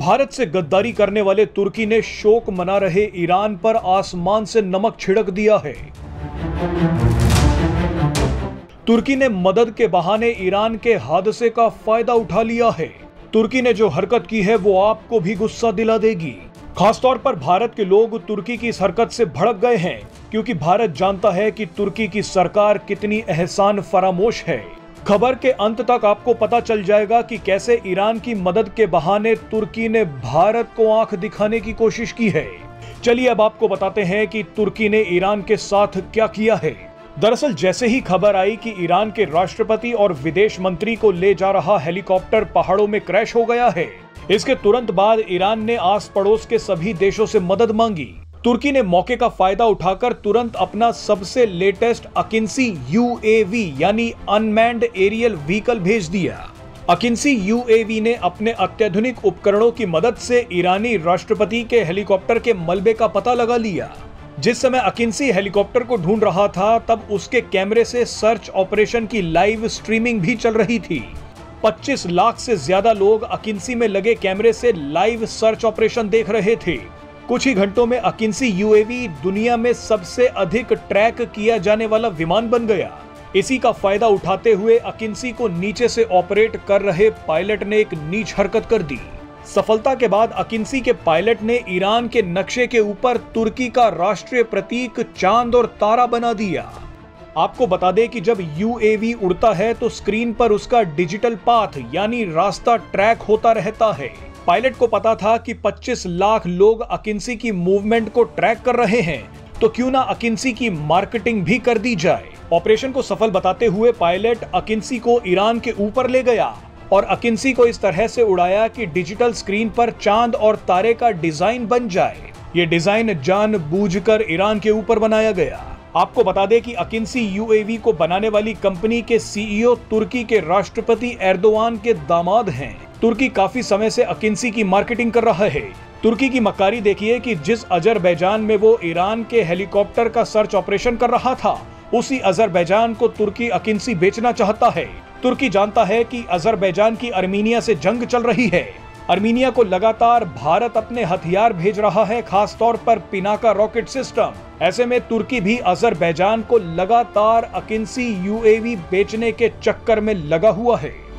भारत से गद्दारी करने वाले तुर्की ने शोक मना रहे ईरान पर आसमान से नमक छिड़क दिया है। तुर्की ने मदद के बहाने ईरान के हादसे का फायदा उठा लिया है। तुर्की ने जो हरकत की है वो आपको भी गुस्सा दिला देगी। खासतौर पर भारत के लोग तुर्की की इस हरकत से भड़क गए हैं, क्योंकि भारत जानता है कि तुर्की की सरकार कितनी एहसान फरामोश है। खबर के अंत तक आपको पता चल जाएगा कि कैसे ईरान की मदद के बहाने तुर्की ने भारत को आंख दिखाने की कोशिश की है। चलिए अब आपको बताते हैं कि तुर्की ने ईरान के साथ क्या किया है। दरअसल जैसे ही खबर आई कि ईरान के राष्ट्रपति और विदेश मंत्री को ले जा रहा हेलीकॉप्टर पहाड़ों में क्रैश हो गया है, इसके तुरंत बाद ईरान ने आस पड़ोस के सभी देशों से मदद मांगी। तुर्की ने मौके का फायदा उठाकर तुरंत अपना सबसे लेटेस्ट अकिंसी यूएवी यानी अनमैन्ड एरियल व्हीकल भेज दिया। अकिंसी यूएवी ने अपने अत्याधुनिक उपकरणों की मदद से ईरानी राष्ट्रपति के हेलीकॉप्टर के मलबे का पता लगा लिया। जिस समय अकिंसी हेलीकॉप्टर को ढूंढ रहा था तब उसके कैमरे से सर्च ऑपरेशन की लाइव स्ट्रीमिंग भी चल रही थी। 25 लाख से ज्यादा लोग अकिंसी में लगे कैमरे से लाइव सर्च ऑपरेशन देख रहे थे। कुछ ही घंटों में अकिंसी यूएवी दुनिया में सबसे अधिक ट्रैक किया जाने वाला विमान बन गया। इसी का फायदा उठाते हुए अकिंसी को नीचे से ऑपरेट कर रहे पायलट ने एक नीच हरकत कर दी। सफलता के बाद अकिंसी के पायलट ने ईरान के नक्शे के ऊपर तुर्की का राष्ट्रीय प्रतीक चांद और तारा बना दिया। आपको बता दें कि जब यूएवी उड़ता है तो स्क्रीन पर उसका डिजिटल पाथ यानी रास्ता ट्रैक होता रहता है। पायलट को पता था कि 25 लाख लोग अकिंसी की मूवमेंट को ट्रैक कर रहे हैं, तो क्यों ना अकिंसी की मार्केटिंग भी कर दी जाए। ऑपरेशन को सफल बताते हुए पायलट अकिंसी को ईरान के ऊपर ले गया और अकिंसी को इस तरह से उड़ाया कि डिजिटल स्क्रीन पर चांद और तारे का डिजाइन बन जाए। ये डिजाइन जानबूझकर ईरान के ऊपर बनाया गया। आपको बता दें कि अकिंसी यूएवी को बनाने वाली कंपनी के सीईओ तुर्की के राष्ट्रपति एर्दोगान के दामाद हैं। तुर्की काफी समय से अकिंसी की मार्केटिंग कर रहा है। तुर्की की मक्कारी देखिए कि जिस अजरबैजान में वो ईरान के हेलीकॉप्टर का सर्च ऑपरेशन कर रहा था, उसी अजरबैजान को तुर्की अकिंसी बेचना चाहता है। तुर्की जानता है कि अजरबैजान की अर्मीनिया से जंग चल रही है। अर्मीनिया को लगातार भारत अपने हथियार भेज रहा है, खासतौर पर पिनाका रॉकेट सिस्टम। ऐसे में तुर्की भी अजरबैजान को लगातार अकिंसी यूएवी बेचने के चक्कर में लगा हुआ है।